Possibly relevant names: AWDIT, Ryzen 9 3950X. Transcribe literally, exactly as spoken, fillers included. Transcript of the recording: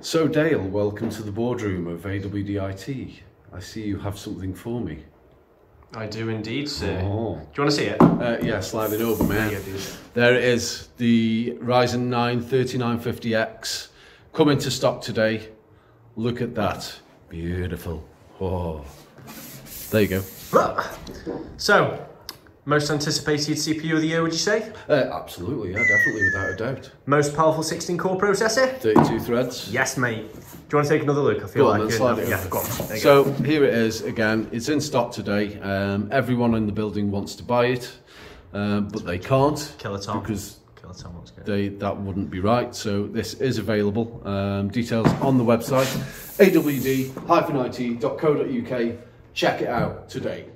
So Dale, welcome to the boardroom of A W D I T. I see you have something for me. I do indeed, sir. Oh. Do you want to see it? Uh, yeah, slide it over, man. There it is, the Ryzen nine thirty-nine fifty X. Coming to stock today. Look at that. Beautiful. Oh. There you go. So, most anticipated C P U of the year, would you say? Uh, absolutely, yeah, definitely, without a doubt. Most powerful sixteen core processor? thirty-two threads. Yes, mate. Do you want to take another look? I feel like it. Go on, then, slide it over. Yeah, go on. There you go. So, here it is again. It's in stock today. Um, everyone in the building wants to buy it, um, but they can't. Killer Tom. Because They, that wouldn't be right, so this is available. Um, details on the website, awd dash it dot co dot U K. Check it out today.